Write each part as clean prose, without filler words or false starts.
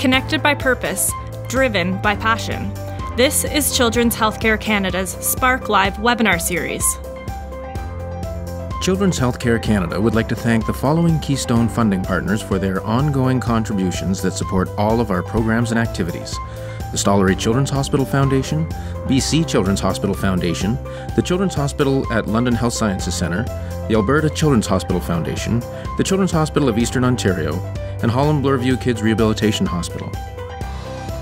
connected by purpose, driven by passion. This is Children's Healthcare Canada's SPARK Live webinar series. Children's Healthcare Canada would like to thank the following Keystone funding partners for their ongoing contributions that support all of our programs and activities: the Stollery Children's Hospital Foundation, BC Children's Hospital Foundation, the Children's Hospital at London Health Sciences Centre, the Alberta Children's Hospital Foundation, the Children's Hospital of Eastern Ontario, and Holland Bloorview Kids Rehabilitation Hospital.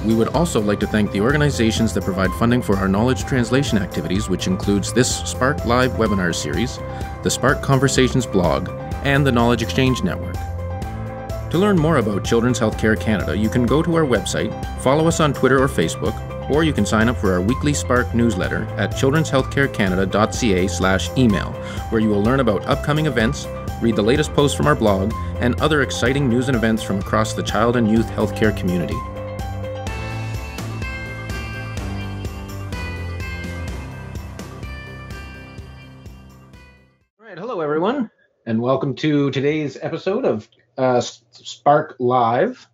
We would also like to thank the organizations that provide funding for our knowledge translation activities, which includes this SPARK Live webinar series, the SPARK Conversations blog, and the Knowledge Exchange Network. To learn more about Children's Healthcare Canada, you can go to our website, follow us on Twitter or Facebook, or you can sign up for our weekly SPARK newsletter at childrenshealthcarecanada.ca/email, where you will learn about upcoming events, read the latest posts from our blog, and other exciting news and events from across the child and youth healthcare community. And welcome to today's episode of SPARK Live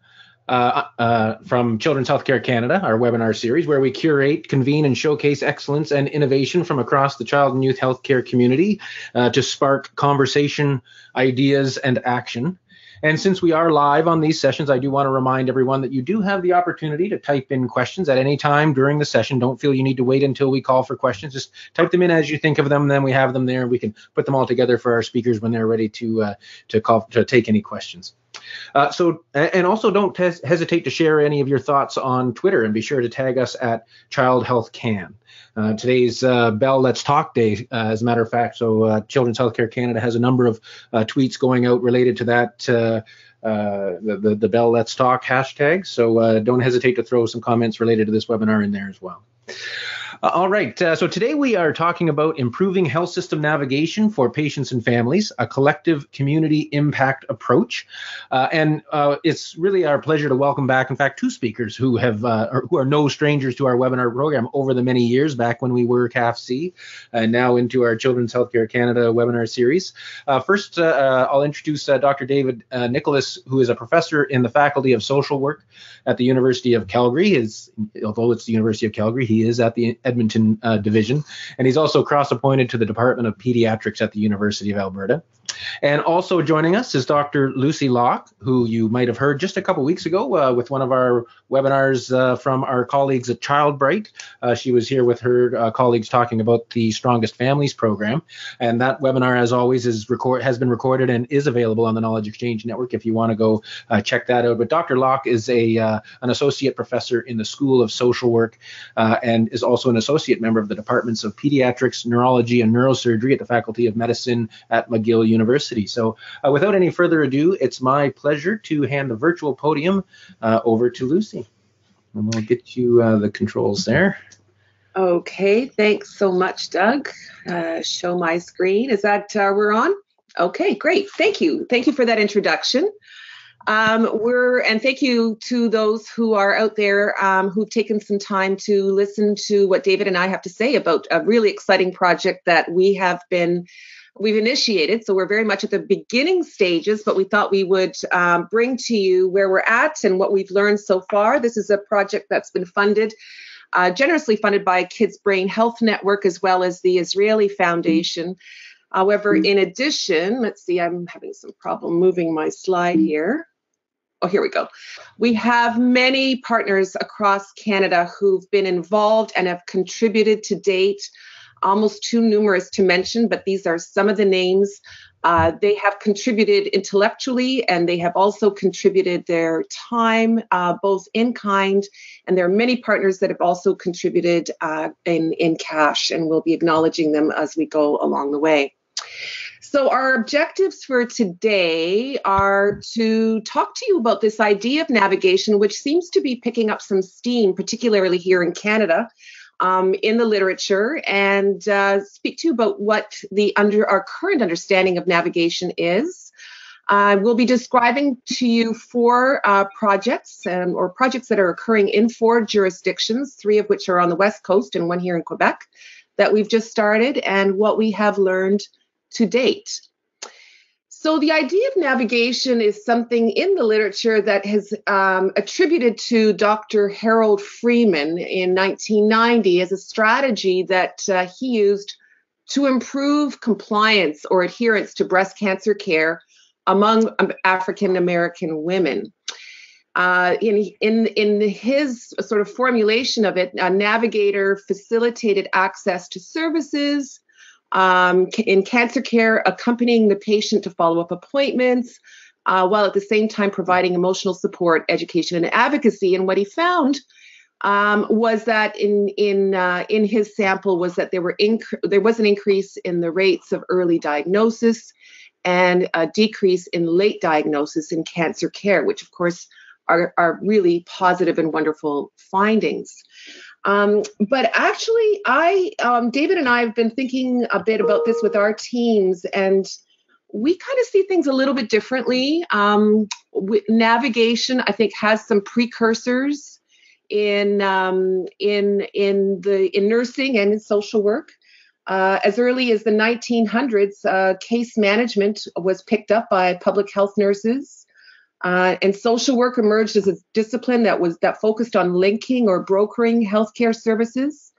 from Children's Healthcare Canada, our webinar series where we curate, convene, and showcase excellence and innovation from across the child and youth healthcare community to spark conversation, ideas, and action. And since we are live on these sessions, I do want to remind everyone that you do have the opportunity to type in questions at any time during the session. Don't feel you need to wait until we call for questions. Just type them in as you think of them. Then we have them there, and we can put them all together for our speakers when they're ready to take any questions. And also don't hesitate to share any of your thoughts on Twitter, and be sure to tag us at Child Health Can. Today's Bell Let's Talk Day, as a matter of fact, so Children's Healthcare Canada has a number of tweets going out related to that, the Bell Let's Talk hashtag, so don't hesitate to throw some comments related to this webinar in there as well. All right, so today we are talking about improving health system navigation for patients and families, a collective community impact approach. It's really our pleasure to welcome back, in fact, two speakers who have who are no strangers to our webinar program over the many years, back when we were CAFC and now into our Children's Healthcare Canada webinar series. First, I'll introduce Dr. David Nicholas, who is a professor in the Faculty of Social Work at the University of Calgary. Although it's the University of Calgary, he is at the Edmonton division, and he's also cross-appointed to the Department of Pediatrics at the University of Alberta. And also joining us is Dr. Lucy Locke, who you might have heard just a couple weeks ago with one of our webinars from our colleagues at Childbright. She was here with her colleagues talking about the Strongest Families program. And that webinar, as always, has been recorded and is available on the Knowledge Exchange Network if you want to go check that out. But Dr. Locke is an associate professor in the School of Social Work and is also an associate member of the Departments of Pediatrics, Neurology, and Neurosurgery at the Faculty of Medicine at McGill University. So without any further ado, it's my pleasure to hand the virtual podium over to Lucy. And we'll get you the controls there. Okay, thanks so much, Doug. Show my screen. Is that we're on? Okay, great. Thank you. Thank you for that introduction. And thank you to those who are out there who've taken some time to listen to what David and I have to say about a really exciting project that we've initiated. So we're very much at the beginning stages, but we thought we would bring to you where we're at and what we've learned so far. This is a project that's been funded, generously funded by Kids Brain Health Network, as well as the Azrieli Foundation. However, in addition, let's see, I'm having some problem moving my slide here. Oh, here we go. We have many partners across Canada who've been involved and have contributed to date, almost too numerous to mention, but these are some of the names. They have contributed intellectually, and they have also contributed their time, both in kind, and there are many partners that have also contributed in cash, and we'll be acknowledging them as we go along the way. So our objectives for today are to talk to you about this idea of navigation, which seems to be picking up some steam, particularly here in Canada, in the literature, and speak to you about what our current understanding of navigation is. We'll be describing to you four projects or projects that are occurring in four jurisdictions, three of which are on the West Coast and one here in Quebec, that we've just started, and what we have learned to date. So the idea of navigation is something in the literature that has attributed to Dr. Harold Freeman in 1990 as a strategy that he used to improve compliance or adherence to breast cancer care among African American women. In his sort of formulation of it, a navigator facilitated access to services in cancer care, accompanying the patient to follow-up appointments, while at the same time providing emotional support, education, and advocacy. And what he found was that in his sample was that there was an increase in the rates of early diagnosis and a decrease in late diagnosis in cancer care, which of course are really positive and wonderful findings. But actually, David and I have been thinking a bit about this with our teams, and we kind of see things a little bit differently. With navigation, I think, has some precursors in nursing and in social work. As early as the 1900s, case management was picked up by public health nurses. And social work emerged as a discipline that focused on linking or brokering healthcare services.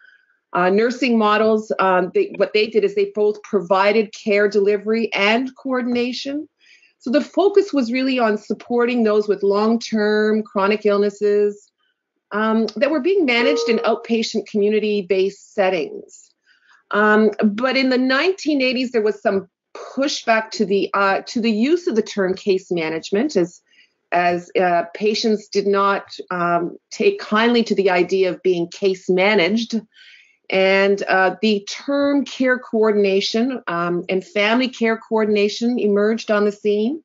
Nursing models, what they did is they both provided care delivery and coordination. So the focus was really on supporting those with long-term chronic illnesses that were being managed in outpatient community-based settings. But in the 1980s, there was some pushback to the use of the term case management as patients did not take kindly to the idea of being case managed. And the term care coordination and family care coordination emerged on the scene,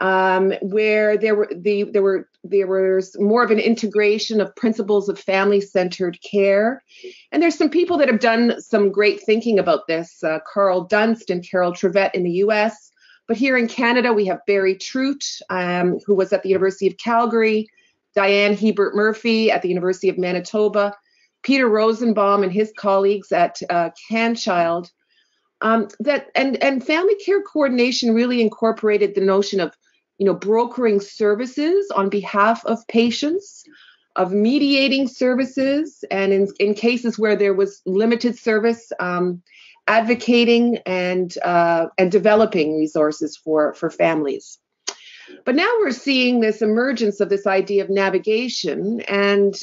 where there was more of an integration of principles of family-centered care. And there's some people that have done some great thinking about this, Carl Dunst and Carol Trivette in the U.S., but here in Canada, we have Barry Trute, who was at the University of Calgary, Diane Hebert-Murphy at the University of Manitoba, Peter Rosenbaum and his colleagues at CanChild. And family care coordination really incorporated the notion of, brokering services on behalf of patients, of mediating services, and in cases where there was limited service, advocating and developing resources for families. But now we're seeing this emergence of this idea of navigation, and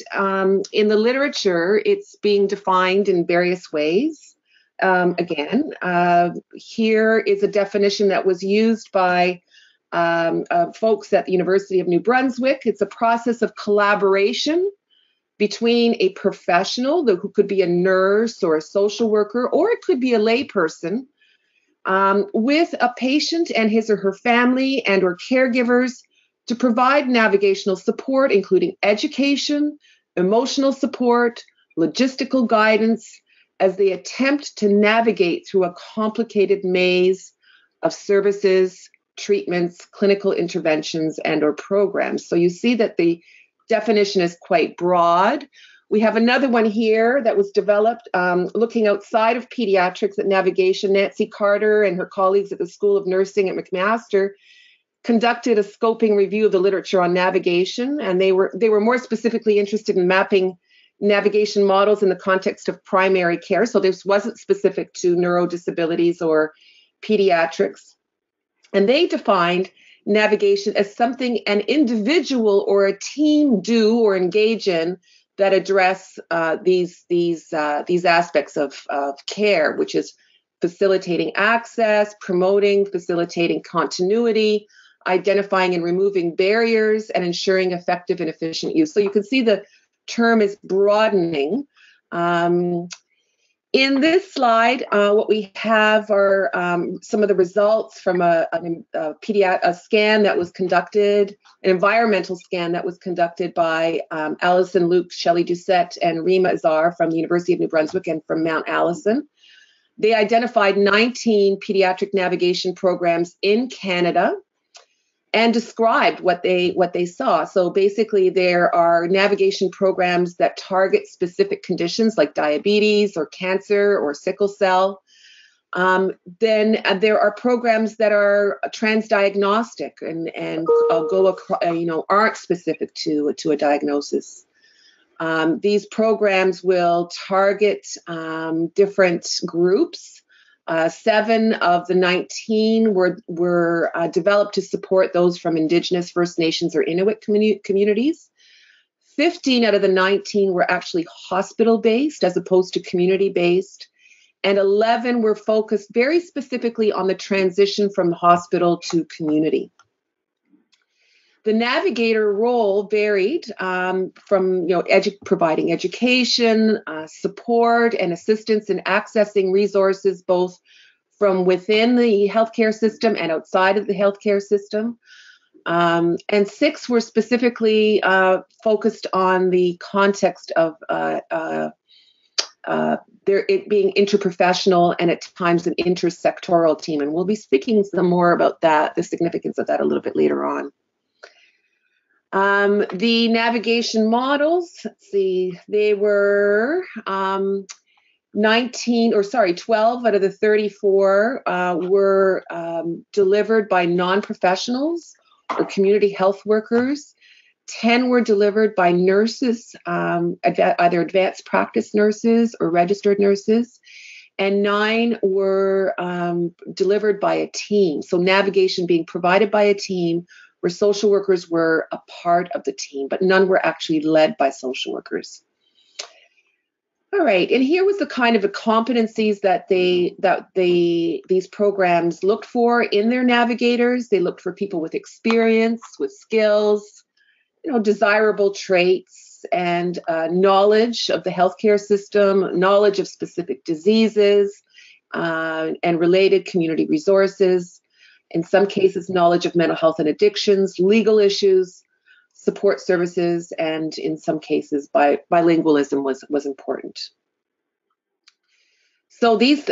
in the literature, it's being defined in various ways. Here is a definition that was used by folks at the University of New Brunswick. It's a process of collaboration between a professional, who could be a nurse or a social worker, or it could be a layperson, with a patient and his or her family and or caregivers to provide navigational support, including education, emotional support, logistical guidance, as they attempt to navigate through a complicated maze of services, treatments, clinical interventions, and or programs. So you see that the definition is quite broad. We have another one here that was developed looking outside of pediatrics at navigation. Nancy Carter and her colleagues at the School of Nursing at McMaster conducted a scoping review of the literature on navigation, and they were more specifically interested in mapping navigation models in the context of primary care. So this wasn't specific to neurodisabilities or pediatrics. And they defined navigation as something an individual or a team do or engage in that address these aspects of care, which is facilitating access, promoting, facilitating continuity, identifying and removing barriers, and ensuring effective and efficient use. So you can see the term is broadening. In this slide, what we have are some of the results from a scan that was conducted, an environmental scan that was conducted by Allison Luke, Shelley Doucette, and Rima Azar from the University of New Brunswick and from Mount Allison. They identified 19 pediatric navigation programs in Canada and described what they saw. So basically, there are navigation programs that target specific conditions like diabetes or cancer or sickle cell. Then there are programs that are transdiagnostic and go aren't specific to a diagnosis. These programs will target different groups. 7 of the 19 were developed to support those from Indigenous, First Nations, or Inuit communities. 15 out of the 19 were actually hospital-based as opposed to community-based. And 11 were focused very specifically on the transition from hospital to community. The navigator role varied from providing education, support, and assistance in accessing resources both from within the healthcare system and outside of the healthcare system. And 6 were specifically focused on the context of it being interprofessional and at times an intersectoral team. And we'll be speaking some more about that, the significance of that a little bit later on. The navigation models, they were 12 out of the 34 were delivered by non-professionals or community health workers. 10 were delivered by nurses, either advanced practice nurses or registered nurses, and 9 were delivered by a team. So navigation being provided by a team where social workers were a part of the team, but none were actually led by social workers. All right, and here was the kind of the competencies that these programs looked for in their navigators. They looked for people with experience, with skills, desirable traits and knowledge of the healthcare system, knowledge of specific diseases and related community resources, in some cases, knowledge of mental health and addictions, legal issues, support services, and in some cases, bilingualism was important. So this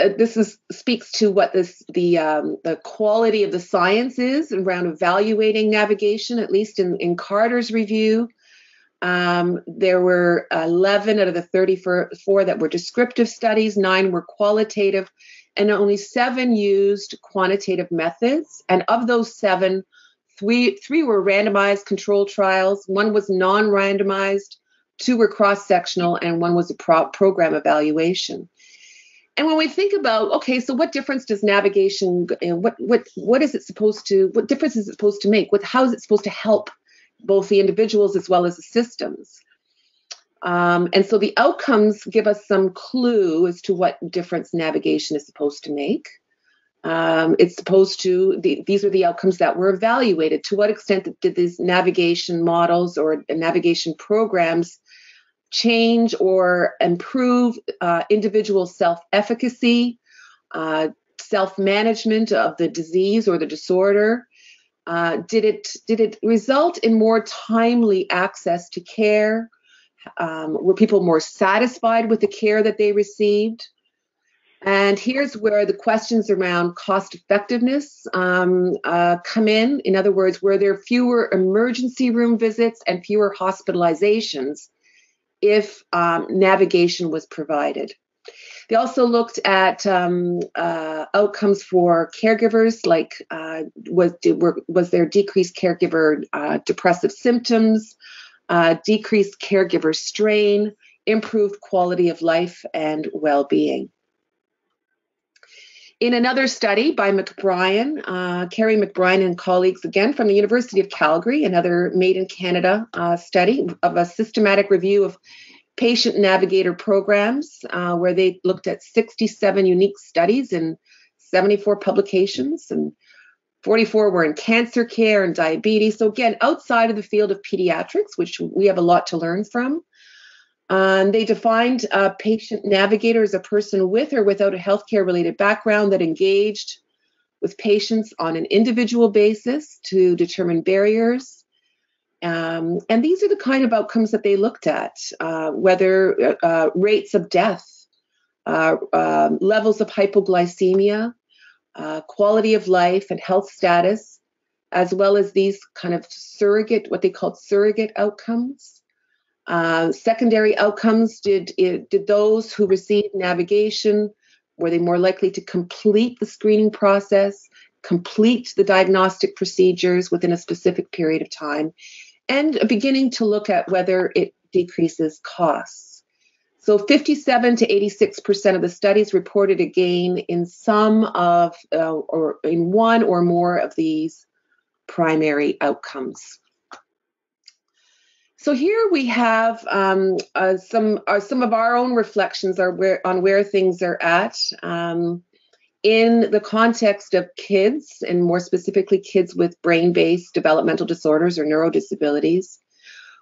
speaks to what the quality of the science is around evaluating navigation, at least in Carter's review. There were 11 out of the 34 that were descriptive studies, 9 were qualitative, and only 7 used quantitative methods. And of those 7, three were randomized control trials, 1 was non-randomized, 2 were cross-sectional, and 1 was a program evaluation. And when we think about, okay, so what difference does navigation, what difference is it supposed to make? How is it supposed to help both the individuals as well as the systems? And so the outcomes give us some clue as to what difference navigation is supposed to make. These are the outcomes that were evaluated. To what extent did these navigation models or navigation programs change or improve individual self-efficacy, self-management of the disease or the disorder? Did it result in more timely access to care? Were people more satisfied with the care that they received? And here's where the questions around cost effectiveness come in. In other words, were there fewer emergency room visits and fewer hospitalizations if navigation was provided? They also looked at outcomes for caregivers, like was there decreased caregiver depressive symptoms, decreased caregiver strain, improved quality of life and well-being. In another study by McBrien, Carrie McBrien and colleagues, again from the University of Calgary, another Made in Canada study of a systematic review of patient navigator programs, where they looked at 67 unique studies and 74 publications, and 44 were in cancer care and diabetes. So again, outside of the field of pediatrics, which we have a lot to learn from. They defined a patient navigator as a person with or without a healthcare-related background that engaged with patients on an individual basis to determine barriers. And these are the kind of outcomes that they looked at, whether rates of death, levels of hypoglycemia, quality of life and health status, as well as these kind of surrogate outcomes. Secondary outcomes, did those who received navigation Were they more likely to complete the screening process, complete the diagnostic procedures within a specific period of time, and beginning to look at whether it decreases costs? So 57 to 86% of the studies reported a gain in some of, or in one or more of these primary outcomes. So here we have some of our own reflections on where things are at in the context of kids, and more specifically kids with brain-based developmental disorders or neurodisabilities.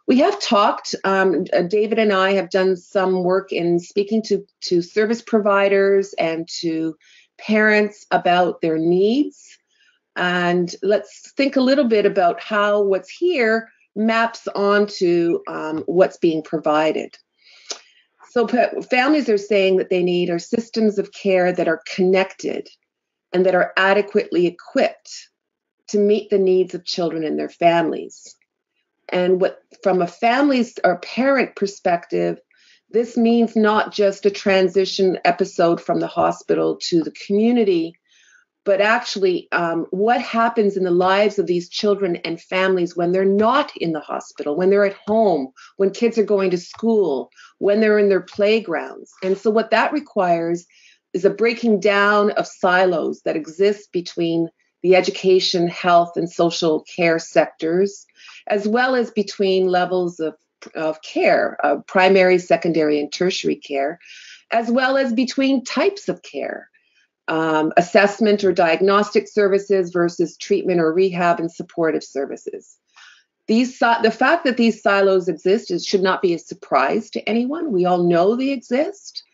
We have talked, David and I have done some work in speaking to service providers and to parents about their needs. And let's think a little bit about how what's here maps onto what's being provided. So families are saying that they need are systems of care that are connected and that are adequately equipped to meet the needs of children and their families. And what, from a family's or parent perspective, this means not just a transition episode from the hospital to the community, but actually what happens in the lives of these children and families when they're not in the hospital, when they're at home, when kids are going to school, when they're in their playgrounds. And so what that requires is a breaking down of silos that exist between the education, health, and social care sectors, as well as between levels of care, primary, secondary, and tertiary care, as well as between types of care. Assessment or diagnostic services versus treatment or rehab and supportive services. The fact that these silos exist should not be a surprise to anyone. We all know they exist.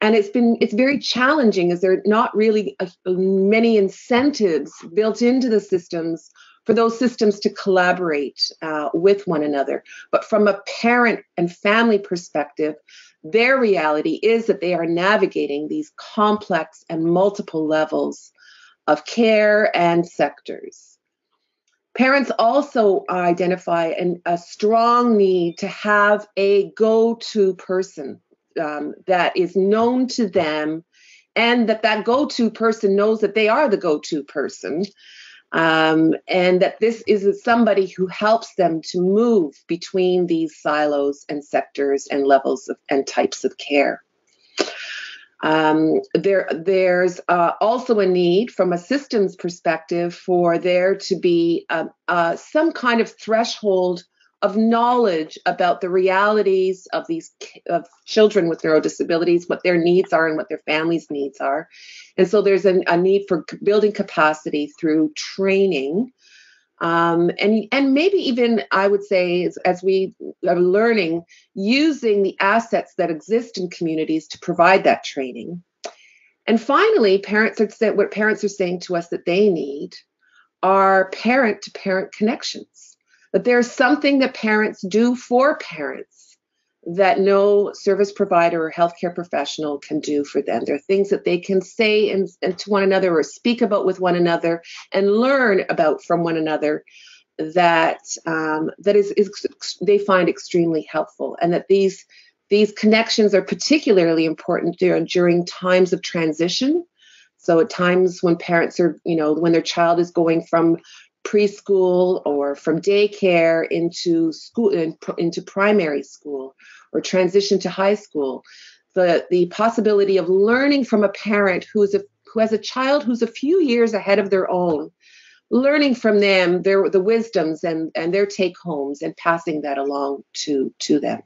And it's very challenging as there are not really many incentives built into the systems for those systems to collaborate with one another. But from a parent and family perspective, their reality is that they are navigating these complex and multiple levels of care and sectors. Parents also identify a strong need to have a go-to person that is known to them, and that go-to person knows that they are the go-to person, and that this is somebody who helps them to move between these silos and sectors and levels of, and types of care. There's also a need from a systems perspective for there to be some kind of threshold of knowledge about the realities of children with neurodisabilities, what their needs are and what their families' needs are. And so there's a need for building capacity through training. And maybe even, I would say, as we are learning, using the assets that exist in communities to provide that training. And finally, what parents are saying to us that they need are parent-to-parent connections. But there's something that parents do for parents that no service provider or healthcare professional can do for them. There are things that they can say and to one another or speak about with one another and learn about from one another that they find extremely helpful, and that these connections are particularly important during times of transition. So at times when parents are, when their child is going from preschool or from daycare into school, into primary school, or transition to high school, the possibility of learning from a parent who has a child who's a few years ahead of their own, learning from them the wisdoms and their take homes and passing that along to them.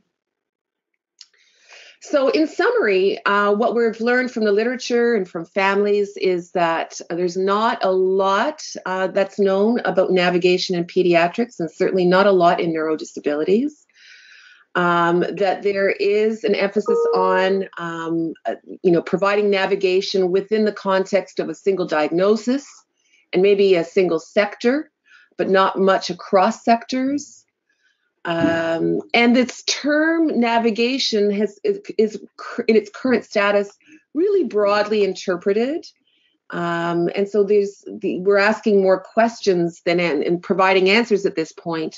So in summary, what we've learned from the literature and from families is that there's not a lot that's known about navigation in pediatrics, and certainly not a lot in neurodisabilities. That there is an emphasis on, providing navigation within the context of a single diagnosis and maybe a single sector, but not much across sectors. And this term navigation is in its current status really broadly interpreted. And so we're asking more questions than and providing answers at this point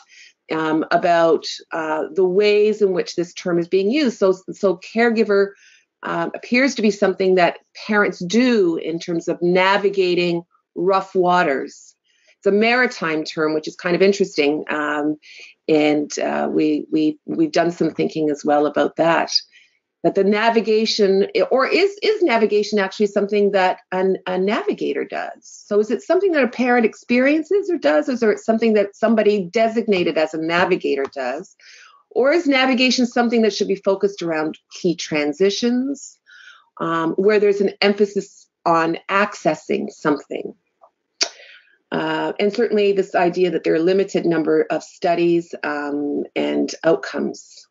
about the ways in which this term is being used. So caregiver appears to be something that parents do in terms of navigating rough waters. It's a maritime term, which is kind of interesting, and we've done some thinking as well about that. That the navigation, or is navigation actually something that a navigator does? So is it something that a parent experiences or does, or is it something that somebody designated as a navigator does? Or is navigation something that should be focused around key transitions, where there's an emphasis on accessing something? And certainly this idea that there are a limited number of studies and outcomes.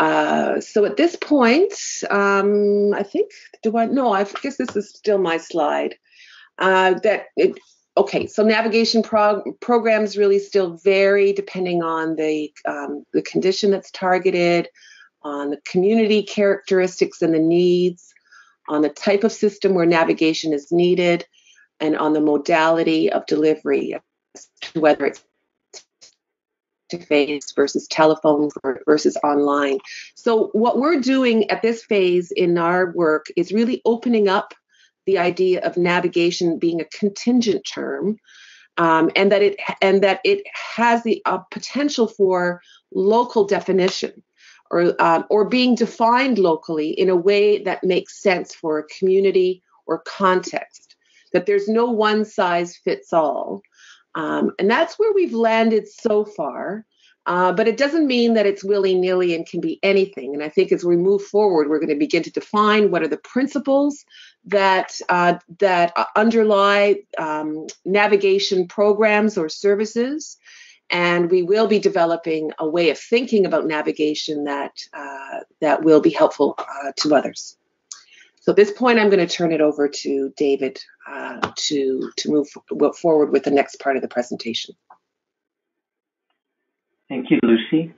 So at this point, I guess this is still my slide. So navigation programs really still vary depending on the condition that's targeted, on the community characteristics and the needs, on the type of system where navigation is needed, and on the modality of delivery, whether it's face-to-face versus telephone versus online. So what we're doing at this phase in our work is really opening up the idea of navigation being a contingent term, and that it has the potential for local definition, or being defined locally in a way that makes sense for a community or context. That there's no one size fits all. And that's where we've landed so far, but it doesn't mean that it's willy-nilly and can be anything. And I think as we move forward, we're going to begin to define what are the principles that underlie navigation programs or services, and we will be developing a way of thinking about navigation that will be helpful to others. So at this point, I'm going to turn it over to David to move forward with the next part of the presentation. Thank you, Lucy.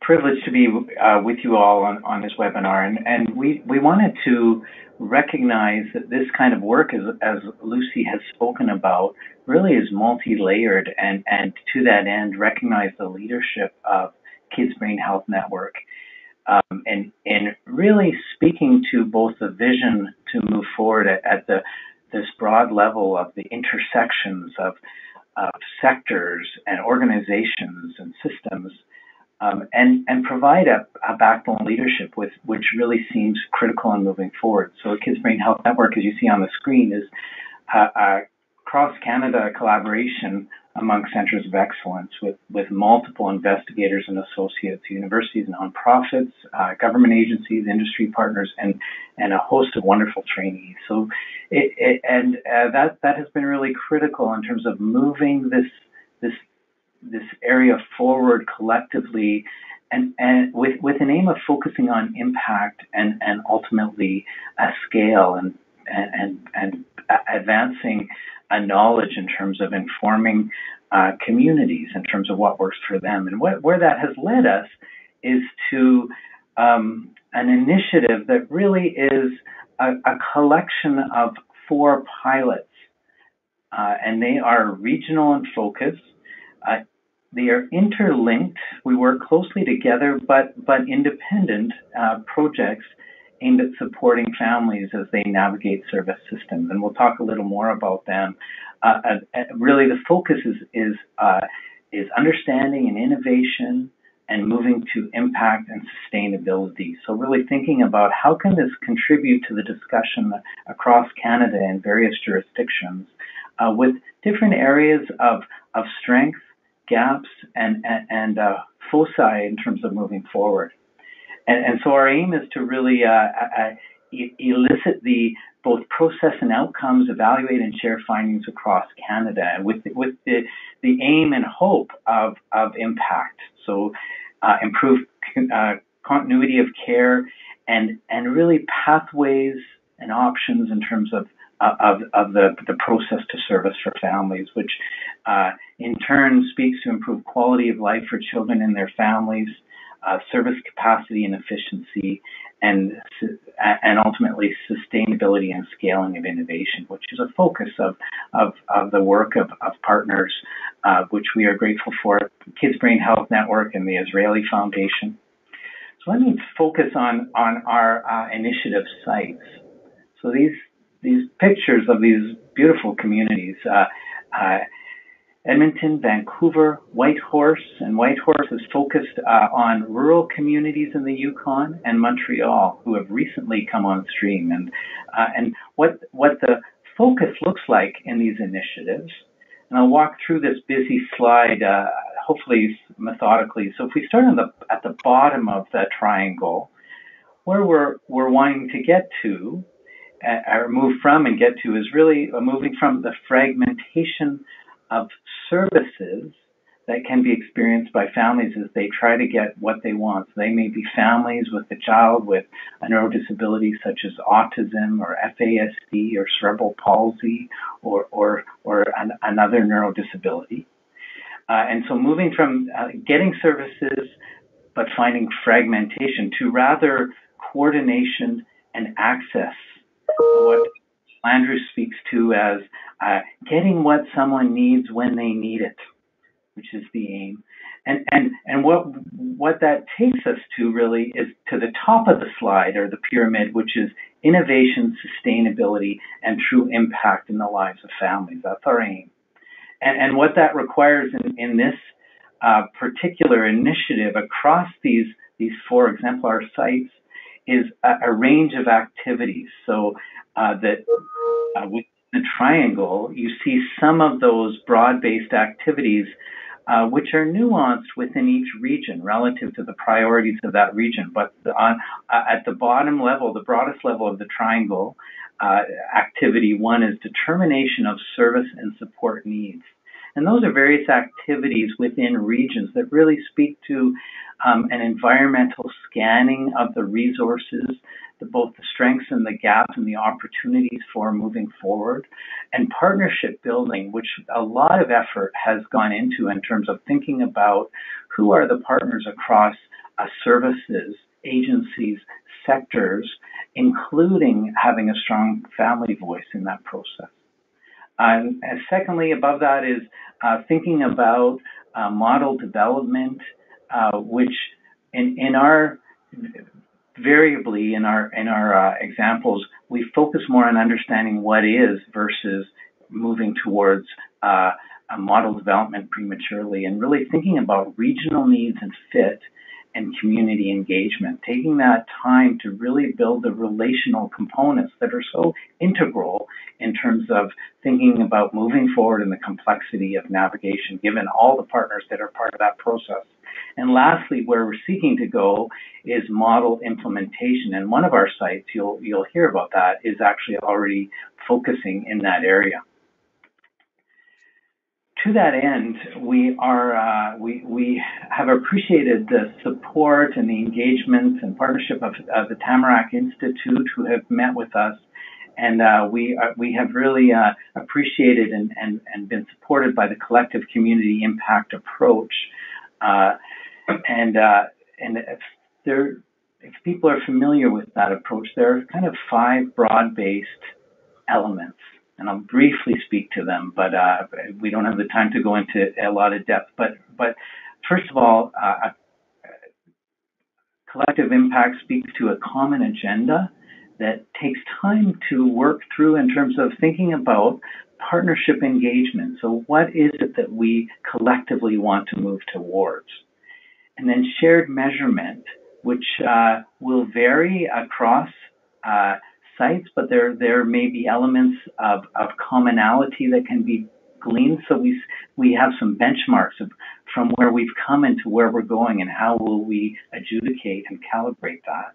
Privileged to be with you all on this webinar, and we wanted to recognize that this kind of work, as Lucy has spoken about, really is multi-layered, and to that end, recognize the leadership of Kids Brain Health Network. And really speaking to both the vision to move forward at this broad level of the intersections of sectors and organizations and systems, and provide a backbone leadership with which really seems critical in moving forward. So Kids Brain Health Network, as you see on the screen, is a cross-Canada collaboration among centers of excellence with multiple investigators and associates, universities, nonprofits, government agencies, industry partners, and a host of wonderful trainees. So that has been really critical in terms of moving this area forward collectively, and with an aim of focusing on impact and ultimately a scale and advancing a knowledge in terms of informing communities in terms of what works for them. And where that has led us is to an initiative that really is a collection of 4 pilots, and they are regional in focus. They are interlinked. We work closely together, but independent projects aimed at supporting families as they navigate service systems, and we'll talk a little more about them. Really, the focus is understanding and innovation, and moving to impact and sustainability. So, really thinking about how can this contribute to the discussion across Canada and various jurisdictions, with different areas of strength, gaps, and foci in terms of moving forward. And so our aim is to really elicit both process and outcomes, evaluate and share findings across Canada, and with the aim and hope of impact. So improve continuity of care and really pathways and options in terms of the process to service for families, which in turn speaks to improved quality of life for children and their families, service capacity and efficiency, and ultimately sustainability and scaling of innovation, which is a focus of the work of partners, which we are grateful for, Kids Brain Health Network and the Azrieli Foundation. So let me focus on our initiative sites. So these pictures of these beautiful communities, Edmonton, Vancouver, Whitehorse, and Whitehorse is focused on rural communities in the Yukon, and Montreal, who have recently come on stream. And what the focus looks like in these initiatives, and I'll walk through this busy slide, hopefully methodically. So if we start on at the bottom of the triangle, where we're wanting to get to, or move from and get to, is really moving from the fragmentation of services that can be experienced by families as they try to get what they want. So they may be families with a child with a neurodisability such as autism or FASD or cerebral palsy or another neurodisability. And so moving from getting services but finding fragmentation to rather coordination and access. So what Landry speaks to as getting what someone needs when they need it, which is the aim. And what that takes us to really is to the top of the slide or the pyramid, which is innovation, sustainability, and true impact in the lives of families. That's our aim. And what that requires in this particular initiative across these four exemplar sites is a range of activities. So within the triangle, you see some of those broad-based activities which are nuanced within each region relative to the priorities of that region. But at the bottom level, the broadest level of the triangle, activity one is determination of service and support needs. And those are various activities within regions that really speak to an environmental scanning of the resources, both the strengths and the gaps and the opportunities for moving forward, and partnership building, which a lot of effort has gone into in terms of thinking about who are the partners across services, agencies, sectors, including having a strong family voice in that process. And secondly, above that is thinking about model development, which in our variably in our examples, we focus more on understanding what is versus moving towards a model development prematurely, and really thinking about regional needs and fit and community engagement, taking that time to really build the relational components that are so integral in terms of thinking about moving forward in the complexity of navigation, given all the partners that are part of that process. And lastly, where we're seeking to go is model implementation. And one of our sites, you'll hear about that, is actually already focusing in that area. To that end, we have appreciated the support and the engagement and partnership of the Tamarack Institute, who have met with us, and we have really appreciated and been supported by the collective community impact approach. And if people are familiar with that approach, there are kind of five broad-based elements. And I'll briefly speak to them, but we don't have the time to go into a lot of depth. But first of all, collective impact speaks to a common agenda that takes time to work through in terms of thinking about partnership engagement. So what is it that we collectively want to move towards? And then shared measurement, which will vary across sites, but there may be elements of commonality that can be gleaned. So we have some benchmarks of from where we've come into where we're going, and how will we adjudicate and calibrate that,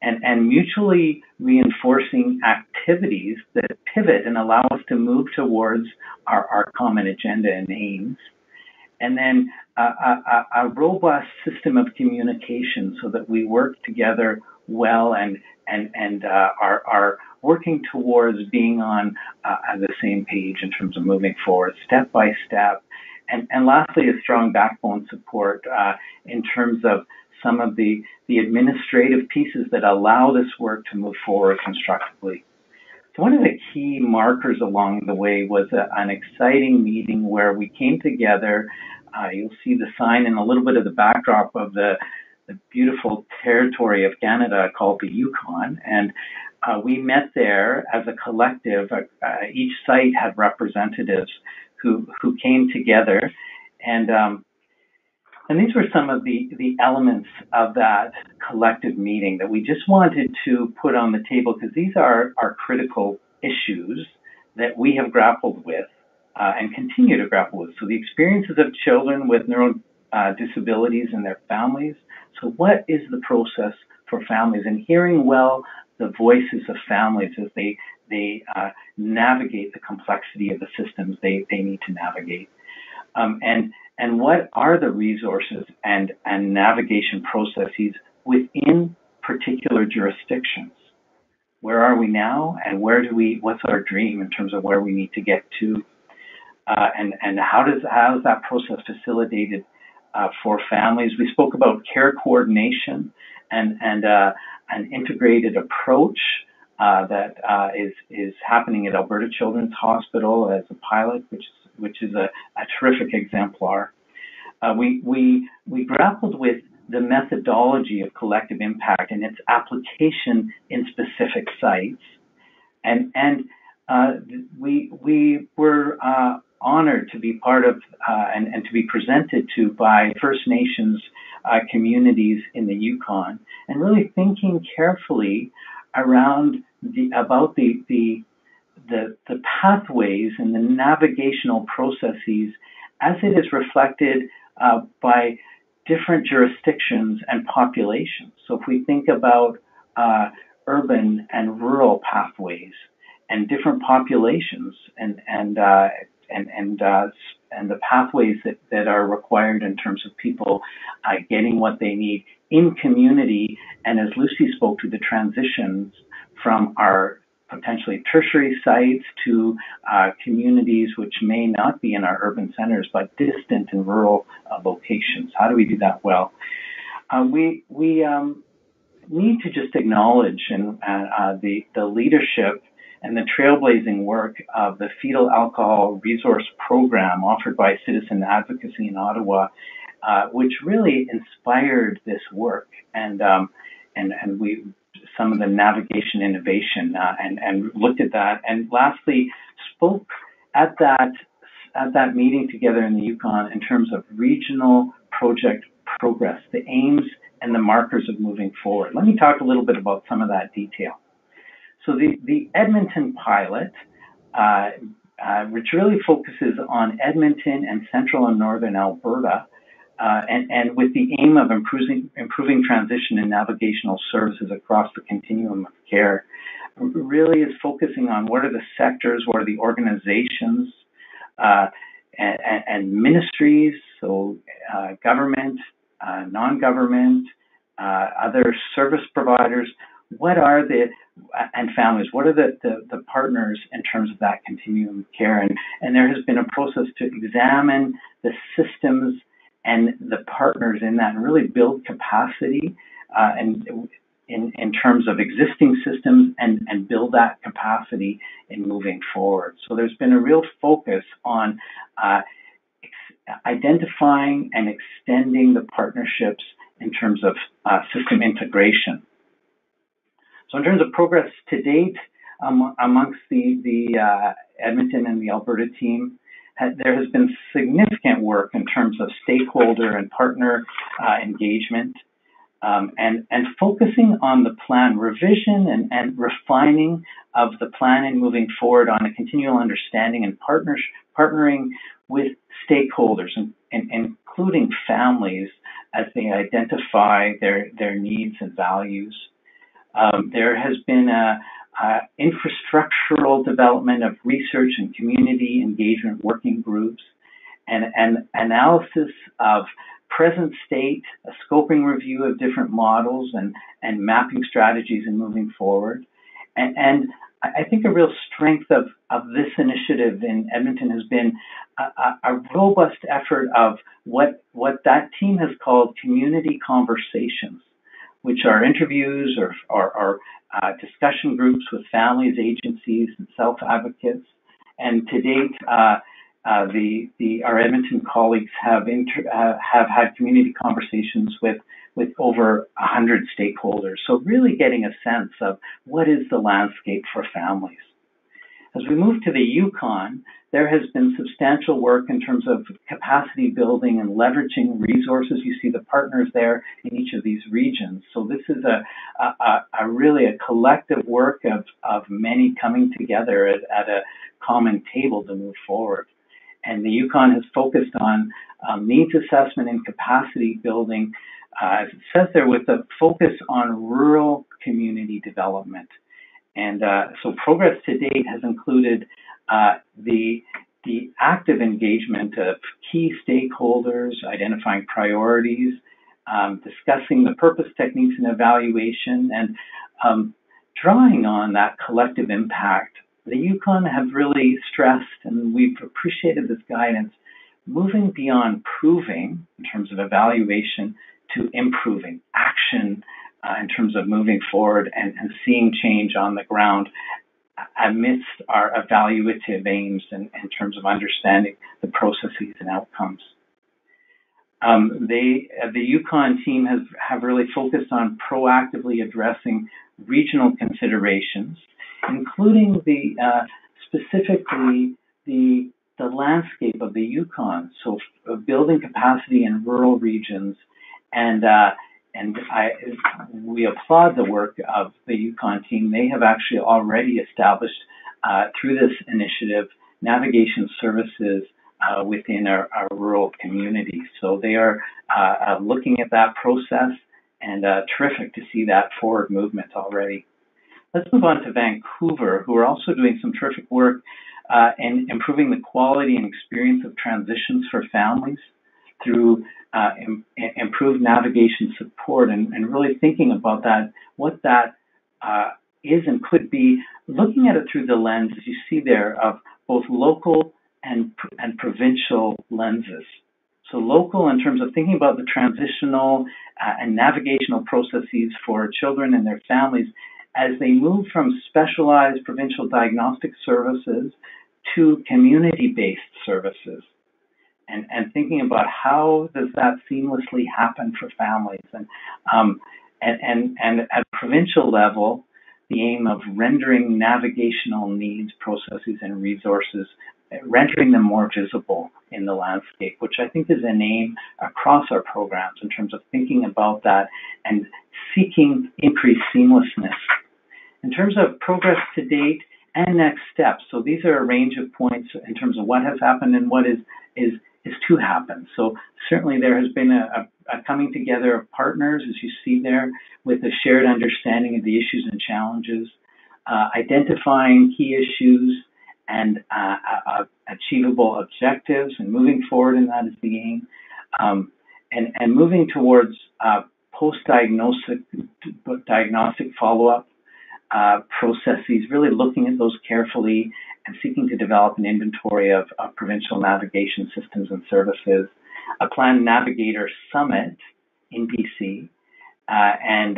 and mutually reinforcing activities that pivot and allow us to move towards our common agenda and aims. And then a robust system of communication, so that we work together well and are working towards being on the same page in terms of moving forward step by step. And lastly, a strong backbone support in terms of some of the administrative pieces that allow this work to move forward constructively. So one of the key markers along the way was an exciting meeting where we came together. You'll see the sign and a little bit of the backdrop of the beautiful territory of Canada called the Yukon. And we met there as a collective. Each site had representatives who came together. And these were some of the elements of that collective meeting that we just wanted to put on the table, because these are critical issues that we have grappled with and continue to grapple with. So the experiences of children with neurodisabilities and their families. So what is the process for families? And hearing well the voices of families as they navigate the complexity of the systems they need to navigate. And what are the resources and navigation processes within particular jurisdictions? Where are we now, and what's our dream in terms of where we need to get to? And how is that process facilitated for families? We spoke about care coordination and an integrated approach that is happening at Alberta Children's Hospital as a pilot, which is a terrific exemplar. We grappled with the methodology of collective impact and its application in specific sites, and we were honored to be part of and to be presented to by First Nations communities in the Yukon, and really thinking carefully around the pathways and the navigational processes as it is reflected by different jurisdictions and populations. So if we think about urban and rural pathways and different populations and the pathways that are required in terms of people getting what they need in community, and as Lucy spoke to, the transitions from our potentially tertiary sites to communities which may not be in our urban centers, but distant and rural locations. How do we do that well? We need to just acknowledge the leadership and the trailblazing work of the Fetal Alcohol Resource Program offered by Citizen Advocacy in Ottawa, which really inspired this work. And we some of the navigation innovation and looked at that. And lastly, spoke at that meeting together in the Yukon in terms of regional project progress, the aims and the markers of moving forward. Let me talk a little bit about some of that detail. So the Edmonton pilot, which really focuses on Edmonton and central and northern Alberta, and with the aim of improving transition and navigational services across the continuum of care, really is focusing on what are the sectors, what are the organizations and ministries, so government, non-government, other service providers, and families, what are the partners in terms of that continuum of care? And there has been a process to examine the systems and the partners in that, and really build capacity and in terms of existing systems and build that capacity in moving forward. So there's been a real focus on identifying and extending the partnerships in terms of system integration. So in terms of progress to date amongst the Edmonton and the Alberta team, there has been significant work in terms of stakeholder and partner engagement and focusing on the plan revision and refining of the plan and moving forward on a continual understanding and partnering with stakeholders, and including families as they identify their needs and values. There has been an infrastructural development of research and community engagement working groups, and an analysis of present state, a scoping review of different models and mapping strategies and moving forward, and I think a real strength of this initiative in Edmonton has been a robust effort of what that team has called community conversations, which are interviews or discussion groups with families, agencies, and self-advocates. And to date, our Edmonton colleagues have had community conversations with over 100 stakeholders. So really getting a sense of what is the landscape for families. As we move to the Yukon, there has been substantial work in terms of capacity building and leveraging resources. You see the partners there in each of these regions. So this is a really a collective work of many coming together at a common table to move forward. And the Yukon has focused on needs assessment and capacity building, as it says there, with a focus on rural community development. And so progress to date has included the active engagement of key stakeholders, identifying priorities, discussing the purpose, techniques, and evaluation, and drawing on that collective impact. The Yukon have really stressed, and we've appreciated this guidance, moving beyond proving in terms of evaluation to improving action in terms of moving forward and seeing change on the ground amidst our evaluative aims in terms of understanding the processes and outcomes. The Yukon team have really focused on proactively addressing regional considerations, including specifically the landscape of the Yukon, so building capacity in rural regions, and we applaud the work of the Yukon team. They have actually already established through this initiative navigation services within our rural community. So they are looking at that process, and terrific to see that forward movement already. Let's move on to Vancouver, who are also doing some terrific work in improving the quality and experience of transitions for families through improved navigation support and really thinking about that, what that is and could be, looking at it through the lens, as you see there, of both local and provincial lenses. So local in terms of thinking about the transitional and navigational processes for children and their families as they move from specialized provincial diagnostic services to community-based services, and thinking about how does that seamlessly happen for families. And at a provincial level, the aim of rendering navigational needs, processes, and resources, rendering them more visible in the landscape, which I think is an aim across our programs in terms of thinking about that and seeking increased seamlessness. In terms of progress to date and next steps, so these are a range of points in terms of what has happened and what is to happen. So certainly there has been a coming together of partners, as you see there, with a shared understanding of the issues and challenges, identifying key issues and achievable objectives, and moving forward, and that is the aim, and moving towards post-diagnostic follow-up processes, really looking at those carefully and seeking to develop an inventory of provincial navigation systems and services, a planned navigator summit in BC, and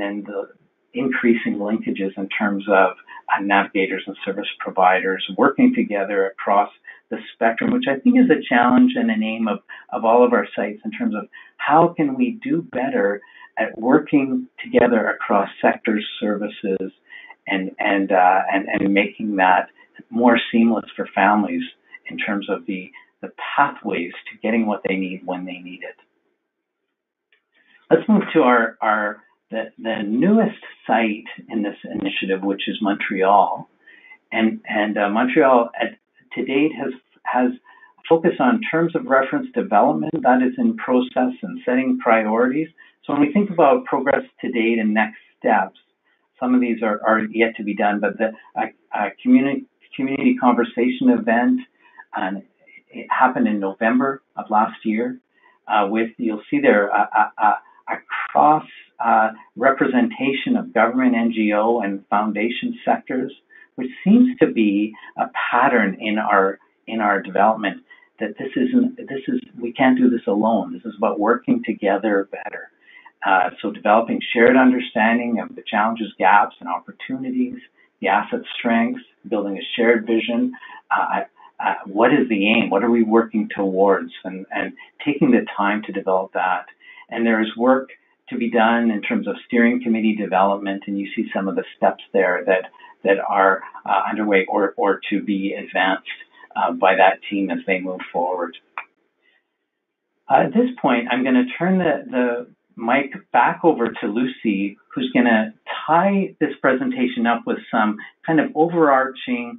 then the increasing linkages in terms of navigators and service providers working together across the spectrum, which I think is a challenge and an aim of all of our sites in terms of how can we do better at working together across sectors, services, and making that more seamless for families in terms of the pathways to getting what they need when they need it. Let's move to the newest site in this initiative, which is Montreal, and Montreal to date has focused on terms of reference development that is in process and setting priorities. So when we think about progress to date and next steps, some of these are yet to be done, but a community conversation event it happened in November of last year with, you'll see there, a cross representation of government, NGO, and foundation sectors, which seems to be a pattern in our development. That we can't do this alone. This is about working together better. So developing shared understanding of the challenges, gaps, and opportunities, the asset strengths, building a shared vision. What is the aim? What are we working towards? And taking the time to develop that. And there is work to be done in terms of steering committee development, and you see some of the steps there that are underway or to be advanced by that team as they move forward. At this point, I'm going to turn the mic back over to Lucy, who's going to tie this presentation up with some kind of overarching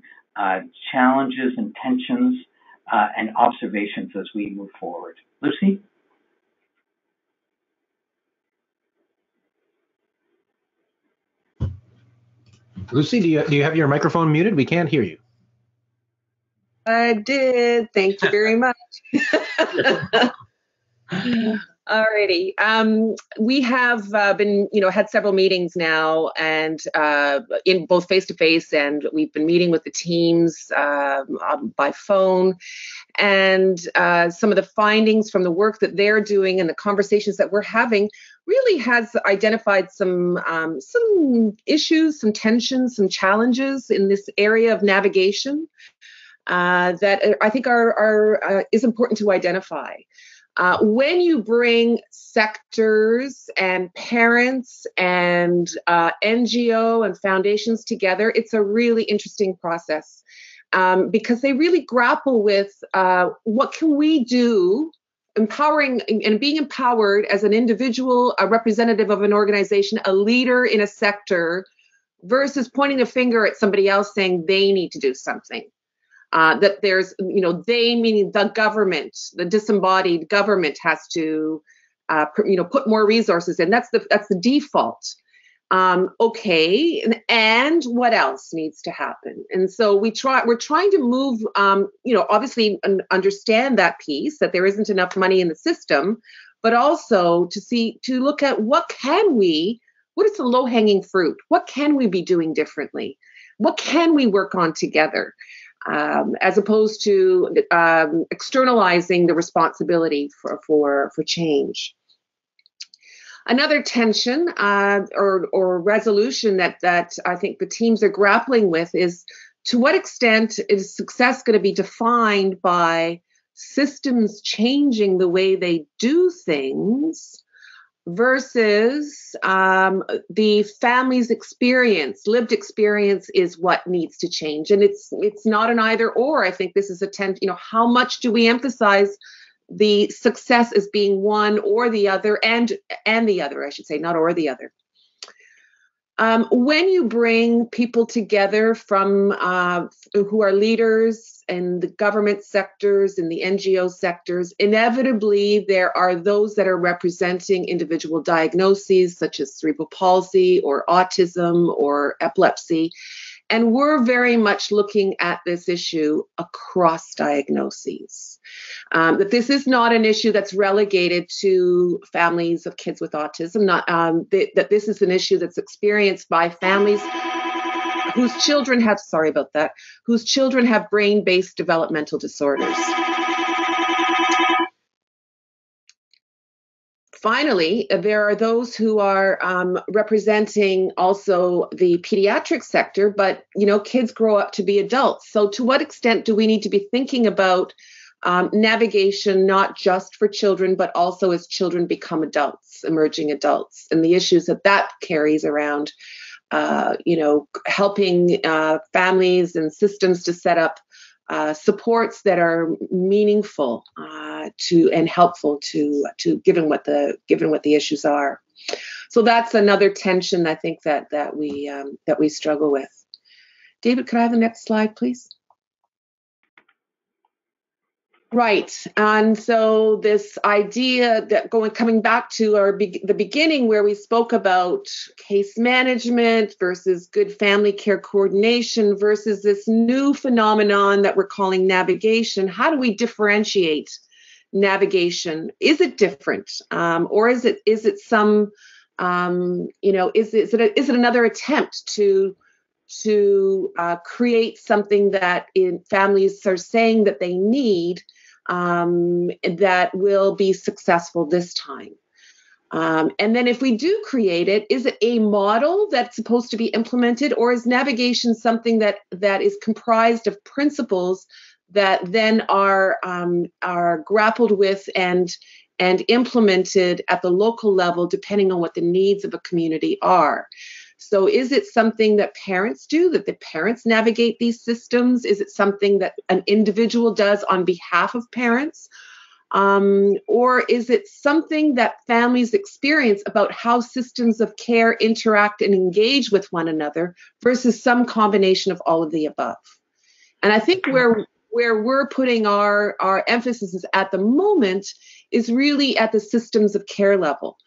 challenges and tensions and observations as we move forward. Lucy? Lucy, do you have your microphone muted? We can't hear you. I did. Thank you very much. Alrighty. We have been, had several meetings now, and in both face-to-face, and we've been meeting with the teams by phone, and some of the findings from the work that they're doing and the conversations that we're having really has identified some issues, some tensions, some challenges in this area of navigation that I think is important to identify. When you bring sectors and parents and NGO and foundations together, it's a really interesting process because they really grapple with what can we do, empowering and being empowered as an individual, a representative of an organization, a leader in a sector, versus pointing a finger at somebody else saying they need to do something. That there's, they meaning the government, the disembodied government has to, put more resources in. That's the default. Okay, and what else needs to happen? And so we're trying to move, obviously understand that piece that there isn't enough money in the system, but also to look at what is the low hanging fruit? What can we be doing differently? What can we work on together? As opposed to externalizing the responsibility for change. Another tension or resolution that I think the teams are grappling with is to what extent is success going to be defined by systems changing the way they do things versus the family's experience, lived experience is what needs to change. And it's not an either or. I think this is a tension, how much do we emphasize the success as being one or the other and the other, I should say, not or the other. When you bring people together from who are leaders in the government sectors, in the NGO sectors, inevitably there are those that are representing individual diagnoses such as cerebral palsy or autism or epilepsy. And we're very much looking at this issue across diagnoses. That this is not an issue that's relegated to families of kids with autism, that this is an issue that's experienced by families whose children have brain-based developmental disorders. Finally, there are those who are representing also the pediatric sector, but kids grow up to be adults. So to what extent do we need to be thinking about navigation, not just for children, but also as children become adults, emerging adults, and the issues that carries around, helping families and systems to set up supports that are meaningful and helpful to given what the issues are. So that's another tension I think that we struggle with. David, could I have the next slide, please? Right, and so this idea that coming back to the beginning where we spoke about case management versus good family care coordination versus this new phenomenon that we're calling navigation. How do we differentiate navigation? Is it different, or is it some Is it another attempt to create something that families are saying that they need, that will be successful this time? And then if we do create it, is it a model that's supposed to be implemented, or is navigation something that is comprised of principles that then are grappled with and implemented at the local level, depending on what the needs of a community are? So is it something that parents do, that the parents navigate these systems? Is it something that an individual does on behalf of parents? Or is it something that families experience about how systems of care interact and engage with one another, versus some combination of all of the above? And I think where we're putting our emphasis at the moment is really at the systems of care level.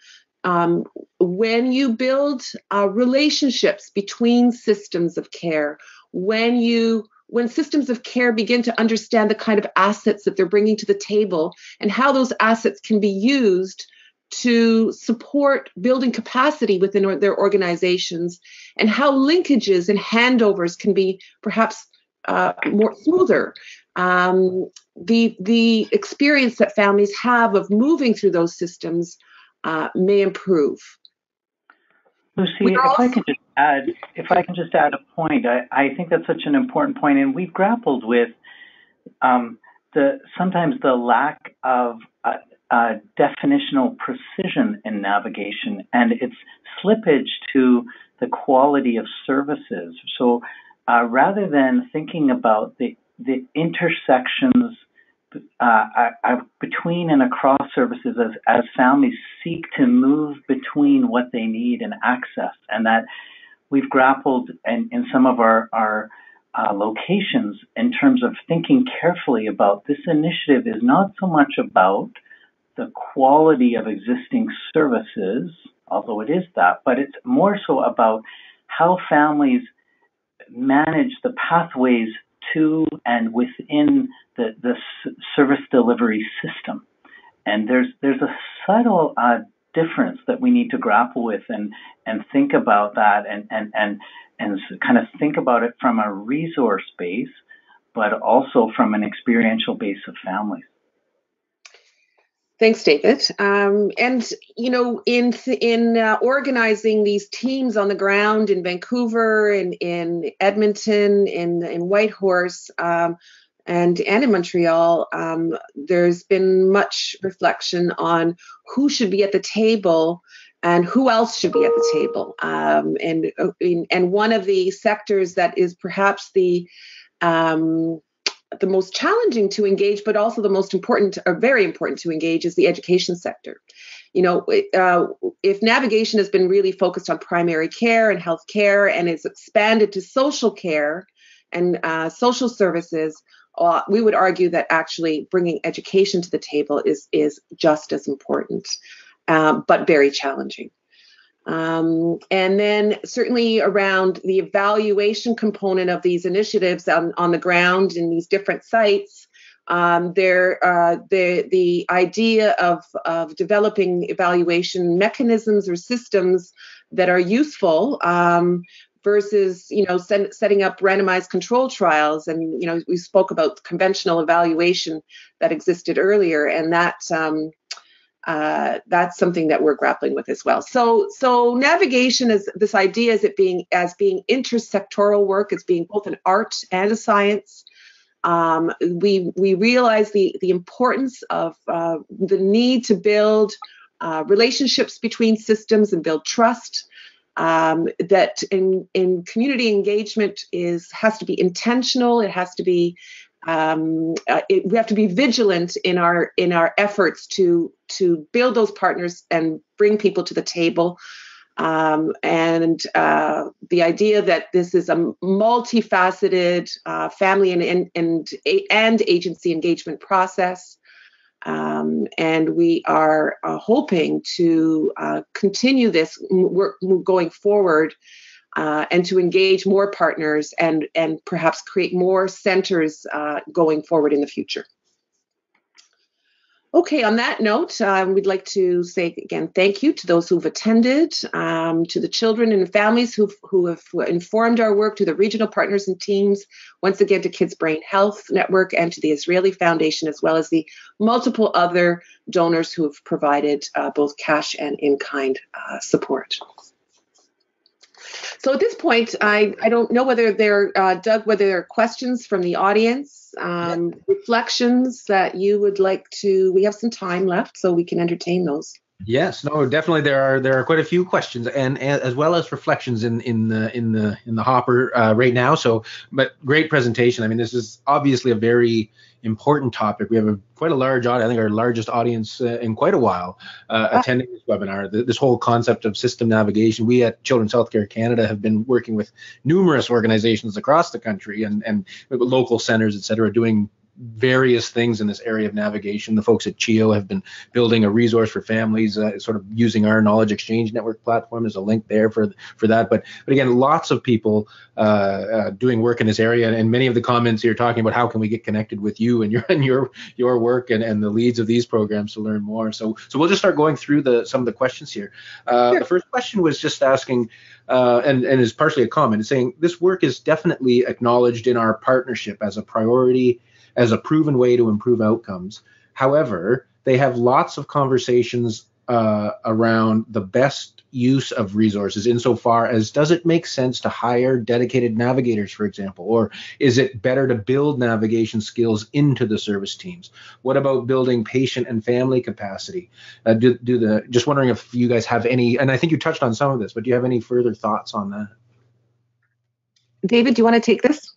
When you build relationships between systems of care, when systems of care begin to understand the kind of assets that they're bringing to the table and how those assets can be used to support building capacity within their organizations, and how linkages and handovers can be perhaps more smoother. The experience that families have of moving through those systems may improve. Lucy, if I can just add a point, I think that's such an important point, and we've grappled with sometimes the lack of definitional precision in navigation and its slippage to the quality of services. So rather than thinking about the intersections between and across services as families seek to move between what they need and access, and that we've grappled in some of our locations in terms of thinking carefully about this initiative is not so much about the quality of existing services, although it is that, but it's more so about how families manage the pathways to and within the service delivery system. And there's a subtle difference that we need to grapple with and think about that and kind of think about it from a resource base, but also from an experiential base of families. Thanks, David. In organizing these teams on the ground in Vancouver, in Edmonton, in Whitehorse, and in Montreal, there's been much reflection on who should be at the table and who else should be at the table. And one of the sectors that is perhaps the most challenging to engage, but also the most important, or very important to engage, is the education sector. If navigation has been really focused on primary care and health care, and it's expanded to social care and social services, we would argue that actually bringing education to the table is just as important, but very challenging. And then certainly around the evaluation component of these initiatives on the ground in these different sites, the idea of developing evaluation mechanisms or systems that are useful versus setting up randomized control trials. And we spoke about conventional evaluation that existed earlier, and that. That's something that we're grappling with as well. So navigation is this idea as it being intersectoral work, as being both an art and a science. We realize the importance of the need to build relationships between systems and build trust. That in community engagement has to be intentional. It has to be. We have to be vigilant in our efforts to build those partners and bring people to the table. The idea that this is a multifaceted family and agency engagement process. And we are hoping to continue this work going forward. And to engage more partners and perhaps create more centers going forward in the future. Okay, on that note, we'd like to say again, thank you to those who've attended, to the children and families who have informed our work, to the regional partners and teams, once again to Kids Brain Health Network and to the Azrieli Foundation, as well as the multiple other donors who have provided both cash and in-kind support. So at this point, I don't know whether there, Doug, whether there are questions from the audience, reflections that you would like to, we have some time left, so we can entertain those. Yes, no, definitely. There are quite a few questions and as well as reflections in the hopper right now. So, but great presentation. I mean, this is obviously a very important topic. We have quite a large audience, I think our largest audience in quite a while attending this webinar. This whole concept of system navigation, we at Children's Healthcare Canada have been working with numerous organizations across the country and local centers, et cetera, doing various things in this area of navigation. The folks at CHEO have been building a resource for families, sort of using our Knowledge Exchange Network platform as a link there for that. But again, lots of people doing work in this area, and many of the comments here talking about how can we get connected with you and your work and the leads of these programs to learn more. So we'll just start going through some of the questions here. Sure. The first question was just asking, and is partially a comment, it's saying this work is definitely acknowledged in our partnership as a priority, as a proven way to improve outcomes. However, they have lots of conversations around the best use of resources insofar as, does it make sense to hire dedicated navigators, for example, or is it better to build navigation skills into the service teams? What about building patient and family capacity? Just wondering if you guys have any, and I think you touched on some of this, but do you have any further thoughts on that? David, do you want to take this?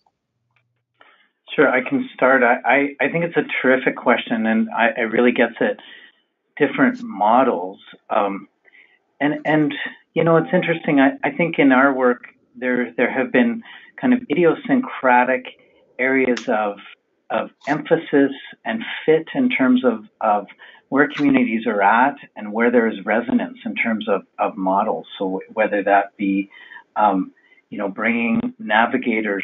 Sure, I can start. I think it's a terrific question, and I really gets it. Different models, and you know, it's interesting. I think in our work there have been kind of idiosyncratic areas of emphasis and fit in terms of where communities are at and where there is resonance in terms of models. So whether that be you know, bringing navigators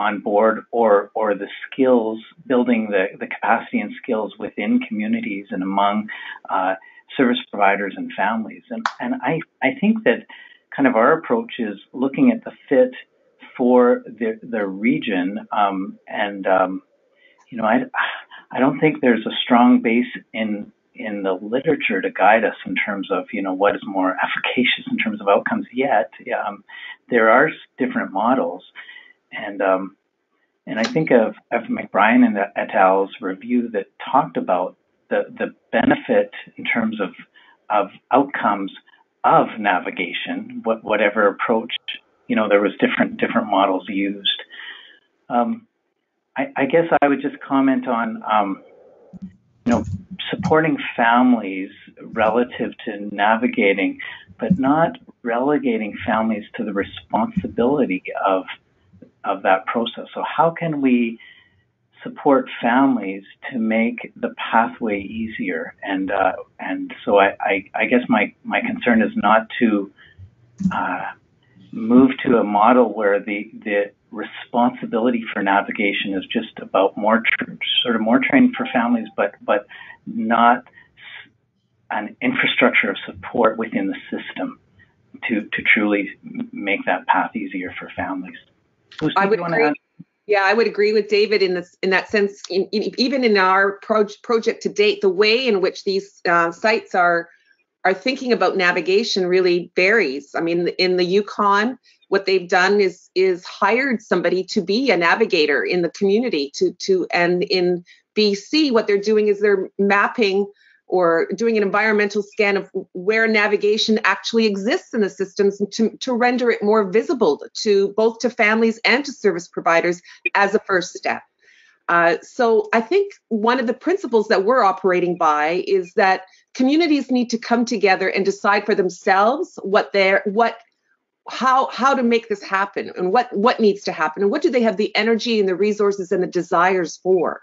on board or the skills, building the capacity and skills within communities and among service providers and families. And I think that kind of our approach is looking at the fit for the region. You know, I don't think there's a strong base in the literature to guide us in terms of, you know, what is more efficacious in terms of outcomes yet. There are different models. And I think of McBrien and et al.'s review that talked about the benefit in terms of outcomes of navigation, whatever approach, you know, there was different models used. I guess I would just comment on, you know, supporting families relative to navigating, but not relegating families to the responsibility of that process. So how can we support families to make the pathway easier? And so I guess my concern is not to move to a model where the responsibility for navigation is just about more training for families, but not an infrastructure of support within the system to truly make that path easier for families. I would agree. Yeah, I would agree with David in that sense. Even in our project to date, the way in which these sites are thinking about navigation really varies. I mean, in the Yukon, what they've done is hired somebody to be a navigator in the community. And in BC, what they're doing is they're mapping or doing an environmental scan of where navigation actually exists in the systems to render it more visible to both to families and to service providers as a first step. So I think one of the principles that we're operating by is that communities need to come together and decide for themselves how to make this happen and what needs to happen and what do they have the energy and the resources and the desires for.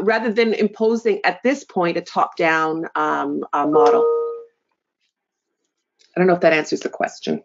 Rather than imposing at this point a top-down model. I don't know if that answers the question.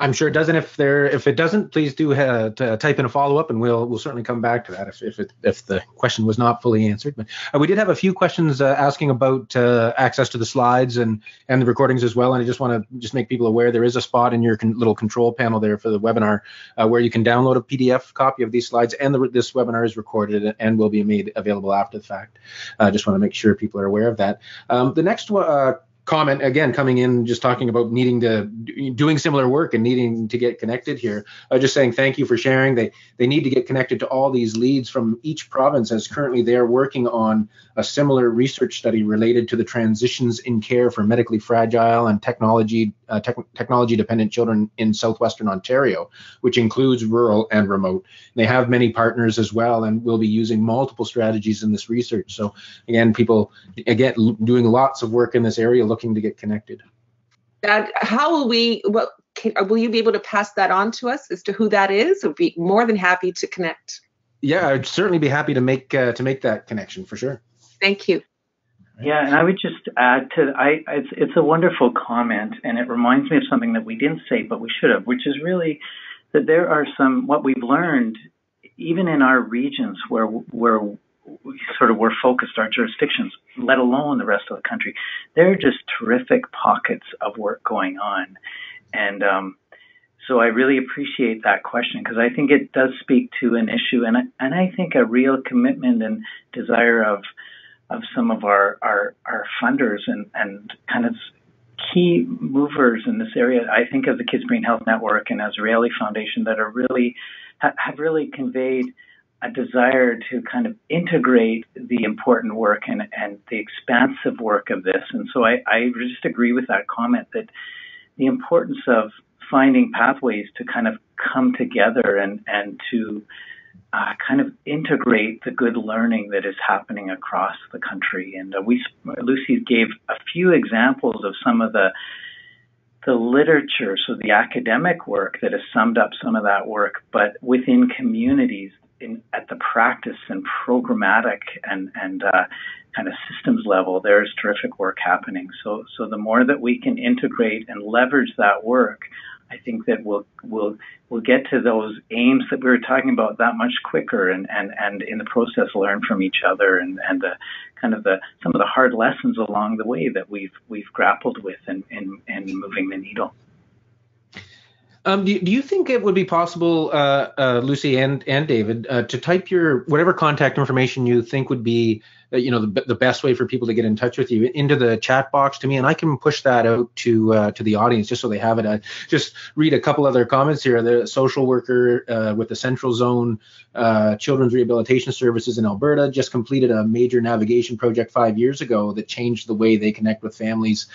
I'm sure it doesn't. If it doesn't, please do type in a follow-up, and we'll certainly come back to that if the question was not fully answered. But we did have a few questions asking about access to the slides and the recordings as well. And I just want to make people aware there is a spot in your little control panel there for the webinar where you can download a PDF copy of these slides, and this webinar is recorded and will be made available after the fact. I just want to make sure people are aware of that. The next one. Comment again coming in, just talking about needing to doing similar work and needing to get connected here. Just saying thank you for sharing. They need to get connected to all these leads from each province, as currently they are working on a similar research study related to the transitions in care for medically fragile and technology dependent children in southwestern Ontario, which includes rural and remote. They have many partners as well, and will be using multiple strategies in this research. So again, people doing lots of work in this area, looking to get connected. That how will we? Will you be able to pass that on to us as to who that is? We'd be more than happy to connect. Yeah, I'd certainly be happy to make that connection for sure. Thank you. Yeah, and I would just add to it's a wonderful comment, and it reminds me of something that we didn't say but we should have, which is really that there are what we've learned even in our regions where we're focused, our jurisdictions, let alone the rest of the country. There are just terrific pockets of work going on. And so I really appreciate that question, because I think it does speak to an issue, and I think a real commitment and desire of some of our funders and kind of key movers in this area. I think of the Kids Brain Health Network and Azrieli Foundation that are really have really conveyed a desire to kind of integrate the important work and the expansive work of this. And so I just agree with that comment, that the importance of finding pathways to kind of come together and to kind of integrate the good learning that is happening across the country. And Lucy gave a few examples of some of the literature, so the academic work that has summed up some of that work, but within communities, at the practice and programmatic and kind of systems level, there's terrific work happening. So the more that we can integrate and leverage that work, I think that we'll get to those aims that we were talking about that much quicker, and in the process learn from each other and the kind of some of the hard lessons along the way that we've grappled with in moving the needle. Do you think it would be possible, Lucy and David, to type your whatever contact information you think would be, the best way for people to get in touch with you into the chat box to me, and I can push that out to the audience just so they have it. I just read a couple other comments here. The social worker with the Central Zone Children's Rehabilitation Services in Alberta just completed a major navigation project 5 years ago that changed the way they connect with families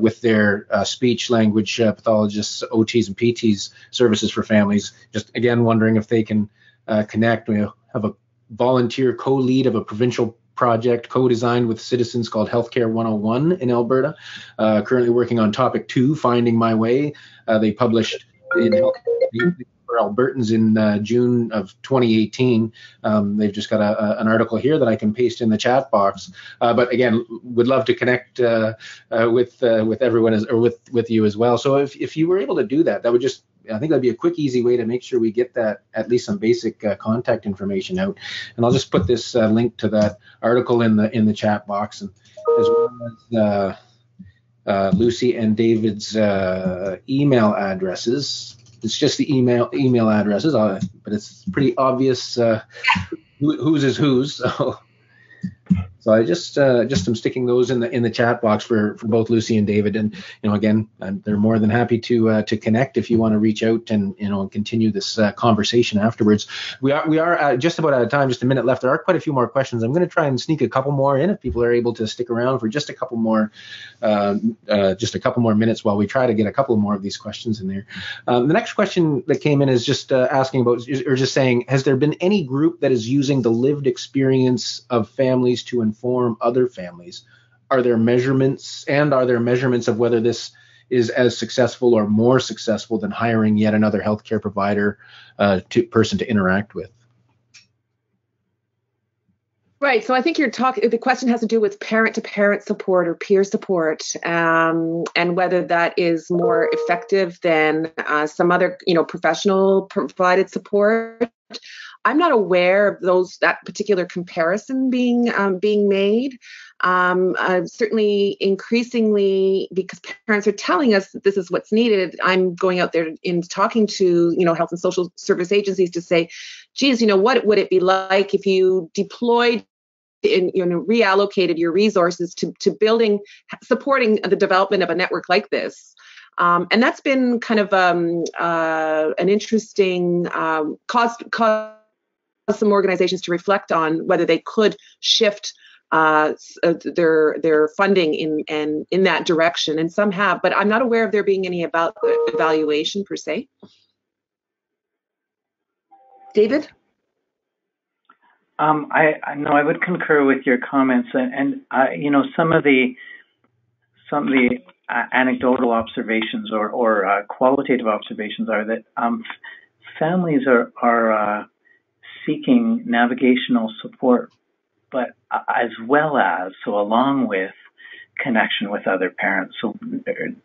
with their speech, language pathologists, OTs, and PTs services for families. Just again wondering if they can connect. We have a volunteer co-lead of a provincial project co-designed with citizens called Healthcare 101 in Alberta, currently working on topic 2, Finding My Way. They published in for Albertans in June of 2018. They've just got an article here that I can paste in the chat box. But again, would love to connect with everyone with you as well. So if you were able to do that, that would just, I think that'd be a quick, easy way to make sure we get that, at least some basic contact information out. And I'll just put this link to that article in the chat box, and as well as Lucy and David's email addresses. It's just the email addresses, but it's pretty obvious whose is whose. So I just am sticking those in the chat box for both Lucy and David, and again, they're more than happy to connect if you want to reach out and continue this conversation afterwards. We are just about out of time, just a minute left. There are quite a few more questions. I'm going to try and sneak a couple more in if people are able to stick around for just a couple more minutes while we try to get a couple more of these questions in there. The next question that came in is just asking about, or just saying, has there been any group that is using the lived experience of families to inform other families? Are there measurements of whether this is as successful or more successful than hiring yet another healthcare provider to interact with? Right. So I think the question has to do with parent-to-parent support or peer support, and whether that is more effective than some other, professional provided support. I'm not aware of that particular comparison being made. Certainly, increasingly, because parents are telling us that this is what's needed, I'm going out there and talking to, health and social service agencies to say, geez, what would it be like if you deployed and reallocated your resources to building, supporting the development of a network like this? And that's been kind of an interesting cause some organizations to reflect on whether they could shift their funding in that direction, and some have, but I'm not aware of there being any about evaluation per se. David? I would concur with your comments, and some of the anecdotal observations or qualitative observations are that families are seeking navigational support, but as well as, along with, connection with other parents. So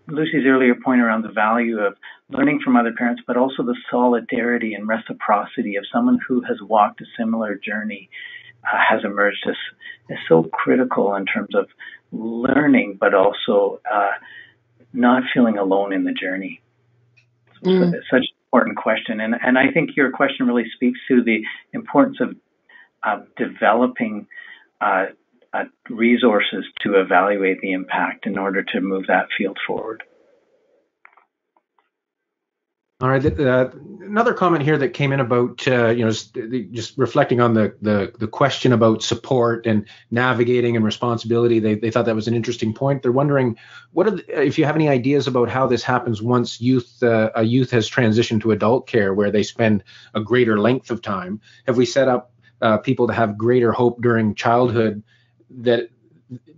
Lucy's earlier point around the value of learning from other parents, but also the solidarity and reciprocity of someone who has walked a similar journey has emerged as so critical in terms of learning, but also not feeling alone in the journey. Mm. So it's such an important question. And I think your question really speaks to the importance of developing resources to evaluate the impact in order to move that field forward. All right. Another comment here that came in about, just reflecting on the question about support and navigating and responsibility. They thought that was an interesting point. They're wondering if you have any ideas about how this happens once a youth has transitioned to adult care, where they spend a greater length of time. Have we set up people to have greater hope during childhood,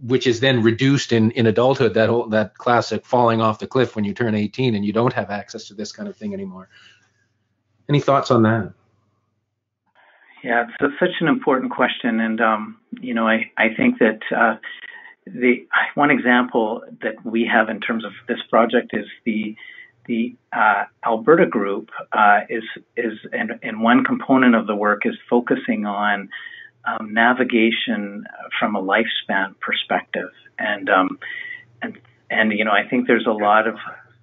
which is then reduced in adulthood, that classic falling off the cliff when you turn 18 and you don't have access to this kind of thing anymore. Any thoughts on that? Yeah, it's such an important question. And, I think that one example that we have in terms of this project is the Alberta group and one component of the work is focusing on navigation from a lifespan perspective, and I think there's a lot of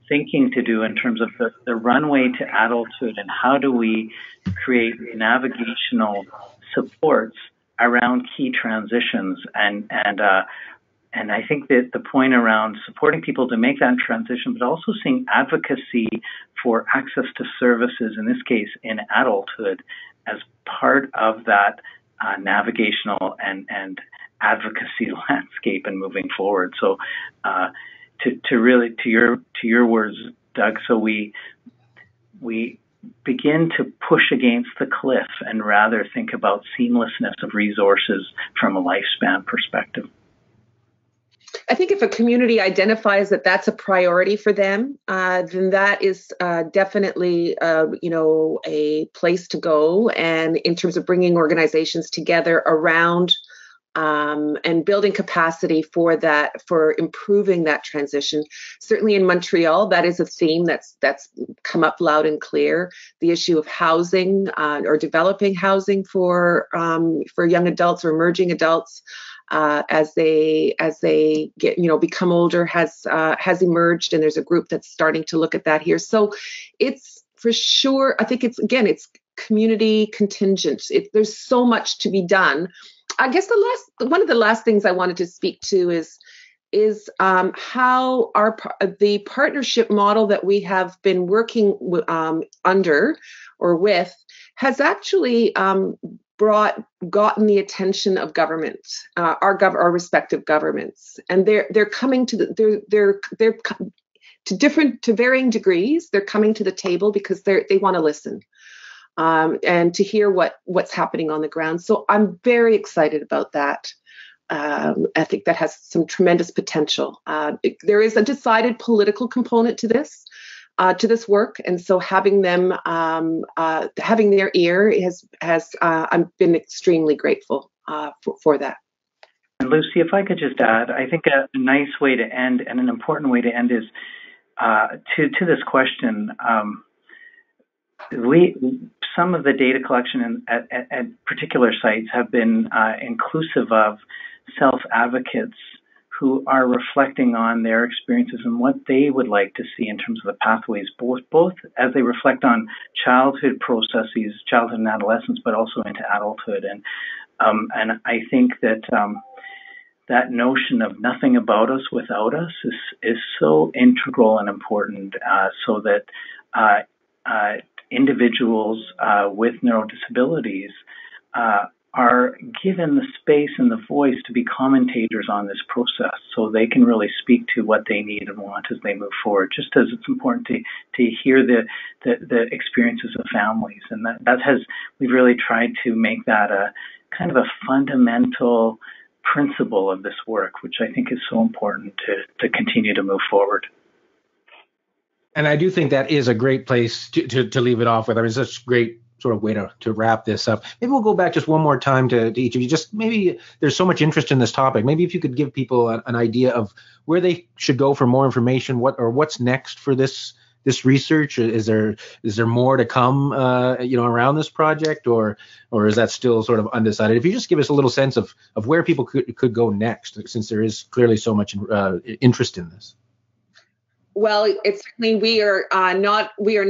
thinking to do in terms of the runway to adulthood and how do we create navigational supports around key transitions, and I think that the point around supporting people to make that transition, but also seeing advocacy for access to services, in this case in adulthood, as part of that navigational and advocacy landscape and moving forward. So to your words, Doug, so we begin to push against the cliff and rather think about seamlessness of resources from a lifespan perspective. I think if a community identifies that that's a priority for them, then that is definitely, a place to go. And in terms of bringing organizations together around and building capacity for that, for improving that transition. Certainly in Montreal, that is a theme that's come up loud and clear. The issue of housing or developing housing for young adults or emerging adults. As they get, become older has emerged, and there's a group that's starting to look at that here. So it's for sure, I think it's community contingent. There's so much to be done. I guess one of the last things I wanted to speak to is how the partnership model that we have been working under or with has actually gotten the attention of government, our respective governments, and they're coming to to varying degrees. They're coming to the table because they want to listen and to hear what's happening on the ground. So I'm very excited about that. I think that has some tremendous potential. There is a decided political component to this. Work, and so having them, having their ear has I've been extremely grateful for that. And Lucy, if I could just add, I think a nice way to end and an important way to end is to this question. Some of the data collection at particular sites have been inclusive of self-advocates who are reflecting on their experiences and what they would like to see in terms of the pathways, both as they reflect on childhood processes, childhood and adolescence, but also into adulthood. And I think that that notion of nothing about us without us is so integral and important, so that individuals with neurodisabilities are given the space and the voice to be commentators on this process, so they can really speak to what they need and want as they move forward, just as it's important to hear the experiences of families. And we've really tried to make that a kind of a fundamental principle of this work, which I think is so important to continue to move forward. And I do think that is a great place to leave it off with. I mean, such great sort of way to wrap this up. Maybe we'll go back just one more time to each of you. Just maybe there's so much interest in this topic. Maybe if you could give people an idea of where they should go for more information, what's next for this research. Is there more to come, around this project, or is that still sort of undecided? If you just give us a little sense of where people could go next, since there is clearly so much interest in this. Well, it's certainly we are nowhere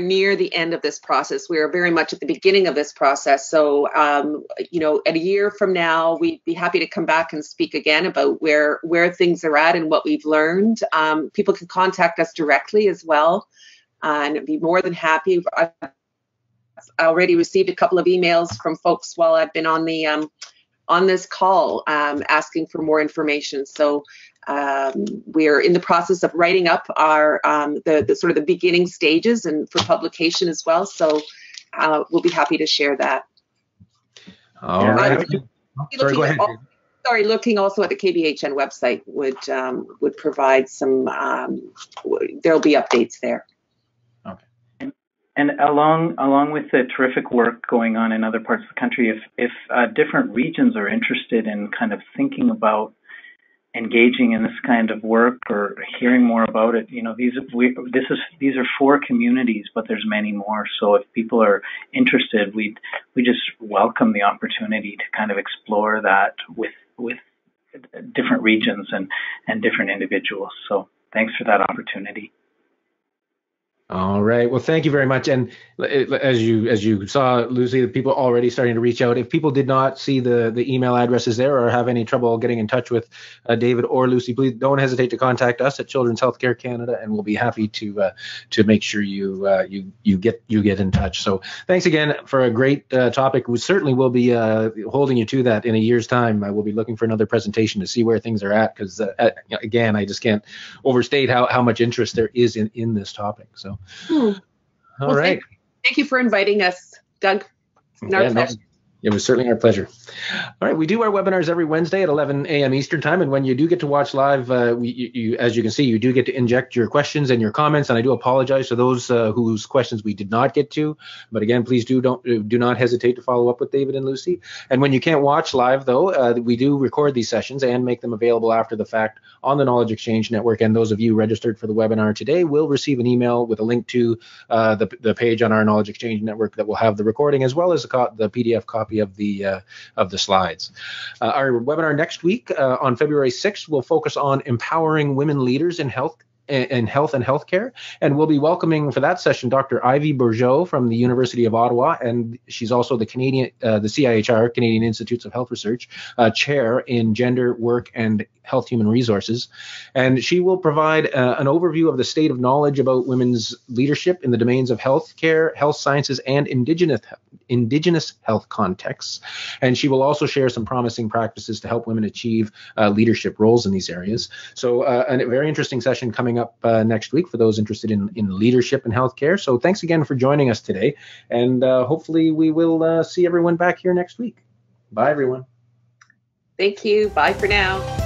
near the end of this process. We are very much at the beginning of this process. So, at a year from now, we'd be happy to come back and speak again about where things are at and what we've learned. People can contact us directly as well, and I'd be more than happy. I've already received a couple of emails from folks while I've been on the on this call asking for more information. So. We're in the process of writing up our the sort of the beginning stages and for publication as well. So we'll be happy to share that. All right. Looking also at the KBHN website would provide some. There'll be updates there. Okay. And along with the terrific work going on in other parts of the country, if different regions are interested in kind of thinking about engaging in this kind of work or hearing more about it, these are four communities, but there's many more. So if people are interested, we just welcome the opportunity to kind of explore that with different regions and different individuals. So thanks for that opportunity. All right. Well, thank you very much. And as you saw, Lucy, the people already starting to reach out. If people did not see the email addresses there or have any trouble getting in touch with David or Lucy, please don't hesitate to contact us at Children's Healthcare Canada, and we'll be happy to make sure you get in touch. So thanks again for a great topic. We certainly will be holding you to that in a year's time. I will be looking for another presentation to see where things are at, because again, I just can't overstate how much interest there is in this topic. So. All right. Thank you for inviting us, Doug. It was certainly our pleasure. All right, we do our webinars every Wednesday at 11 a.m. Eastern time, and when you do get to watch live, as you can see, you do get to inject your questions and your comments. And I do apologize to those whose questions we did not get to, but again, please do not hesitate to follow up with David and Lucy. And when you can't watch live, though, we do record these sessions and make them available after the fact on the Knowledge Exchange Network. And those of you registered for the webinar today will receive an email with a link to the page on our Knowledge Exchange Network that will have the recording as well as the PDF copy of the slides. Our webinar next week on February 6th will focus on empowering women leaders in health and healthcare, and we'll be welcoming for that session Dr. Ivy Bourgeau from the University of Ottawa, and she's also the CIHR, Canadian Institutes of Health Research, chair in gender, work, and health human resources, and she will provide an overview of the state of knowledge about women's leadership in the domains of healthcare, health sciences, and indigenous health contexts, and she will also share some promising practices to help women achieve leadership roles in these areas. So a very interesting session coming up next week for those interested in leadership and healthcare. So thanks again for joining us today, and hopefully we will see everyone back here next week. Bye everyone. Thank you. Bye for now.